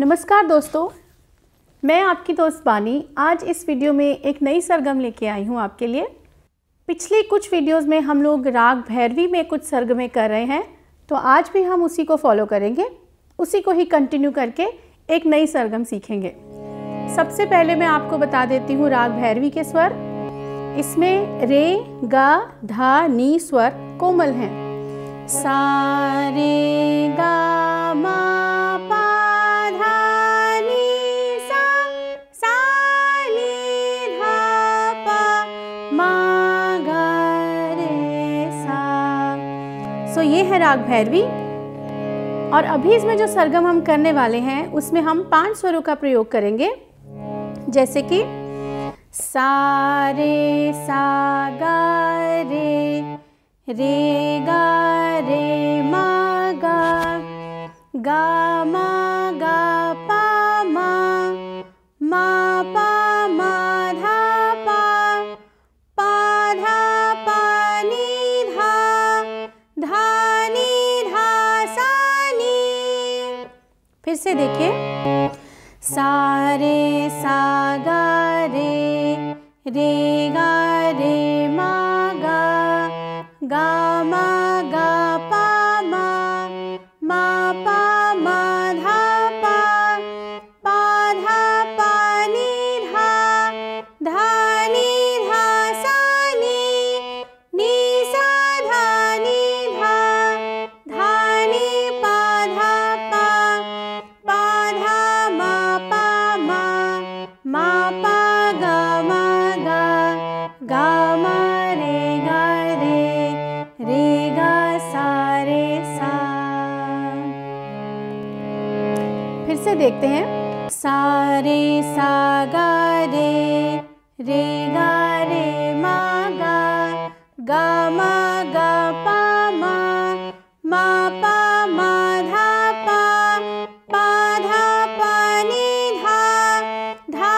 नमस्कार दोस्तों, मैं आपकी दोस्त बानी। आज इस वीडियो में एक नई सरगम लेके आई हूँ आपके लिए। पिछले कुछ वीडियोस में हम लोग राग भैरवी में कुछ सरगमें कर रहे हैं, तो आज भी हम उसी को फॉलो करेंगे, उसी को ही कंटिन्यू करके एक नई सरगम सीखेंगे। सबसे पहले मैं आपको बता देती हूँ राग भैरवी के स्वर। इसमें रे गा धा नी स्वर कोमल हैं। सा रे गा मा पा तो ये है राग भैरवी। और अभी इसमें जो सरगम हम करने वाले हैं उसमें हम 5 स्वरों का प्रयोग करेंगे, जैसे कि सा रे सा गा रे, रे गा रे मा गा, गा मा गा पा मा, मा पा मा धा पा, पा धा पा नी धा, धा फिर से देखिए। सा रे सा गा रे, रे गा रे मा गा, गा मा गा पा मा, मा पा मा धा पा, पा धा पा नी धा सा नी सा धा नी पा धा पा, मा पा गा मा गा, गा मा रे, रे गा सा रे सा। फिर से देखते हैं। सा रे सा गा रे गा रे मा गा, गा मा गा पा मा, मा पा मा धा पा, पा धा पा नी धा, धा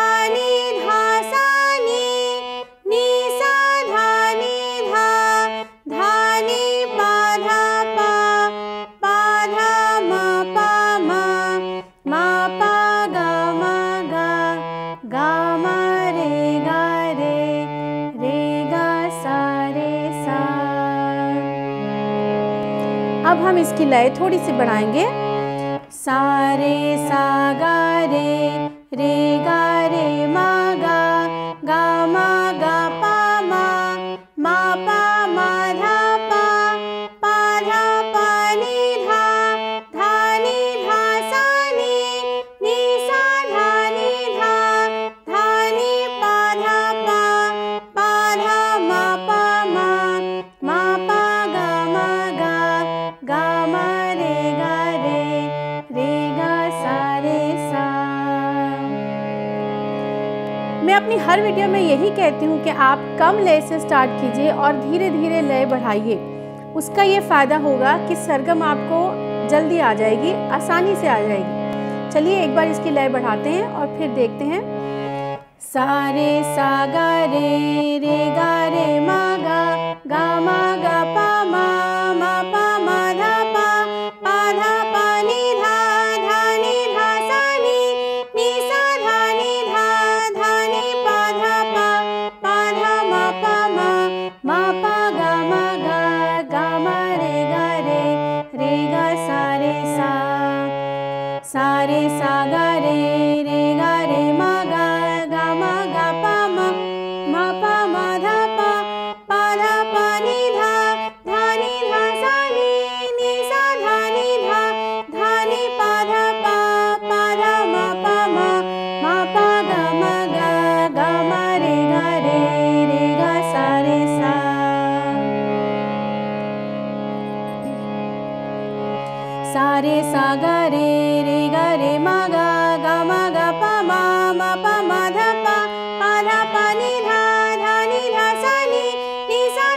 अब हम इसकी लय थोड़ी सी बढ़ाएंगे। सा रे सा गा रे गा रे मा गा, गा मा गा पा मा, मा पा मा धा पा, पा धा पा धा नी धा सा नी सा धा नी पा धा मा पा गा मा गा, गा मा रे गा सा रे सा। मैं अपनी हर वीडियो में यही कहती हूँ कि आप कम लय से स्टार्ट कीजिए और धीरे धीरे लय बढ़ाइए। उसका ये फ़ायदा होगा कि सरगम आपको जल्दी आ जाएगी, आसानी से आ जाएगी। चलिए एक बार इसकी लय बढ़ाते हैं और फिर देखते हैं। सा रे सा गा रे गा रे मा गा, गा मा गा पा मा, मा पा मा धा पा, पा धा पा नी धा, धा नी धा सा नी सा धा नी धा, धा नी पा धा पा, पा धा मा पा मा, मा पा गा मा गा, गा मा रे गा सा रे सा। सा रे सा गा रे गा रे मा गा, गा मा गा पा मा, मा पा मा धा पा, पा धा पा नी धा, धा नी धा सा नी सा धा नी धा, धा नी पा धा पा, पा धा मा पा मा, मा पा गा मा गा, गा मा रे गा सा रे सा। सा रे सा गा रे गा रे मा गा पा मा धा नी धा सा नी सा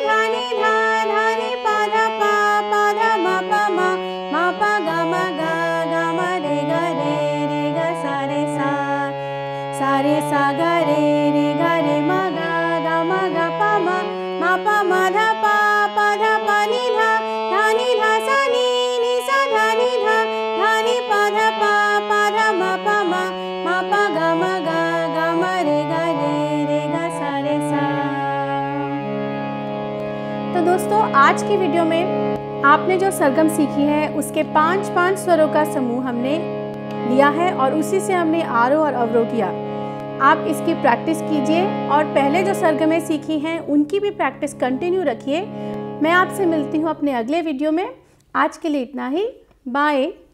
धा नी पा धा मा पा गा मा रे गा सा रे सा। सा रे सा गा रे मा गा पा मा धा पा नी धा सा नी सा धा नी धा, धा नी पा धा पा, पा धा मा आज की वीडियो में आपने जो सरगम सीखी है उसके पांच स्वरों का समूह हमने लिया है और उसी से हमने आरोह और अवरोह किया। आप इसकी प्रैक्टिस कीजिए और पहले जो सरगमें सीखी हैं उनकी भी प्रैक्टिस कंटिन्यू रखिए। मैं आपसे मिलती हूँ अपने अगले वीडियो में। आज के लिए इतना ही, बाय।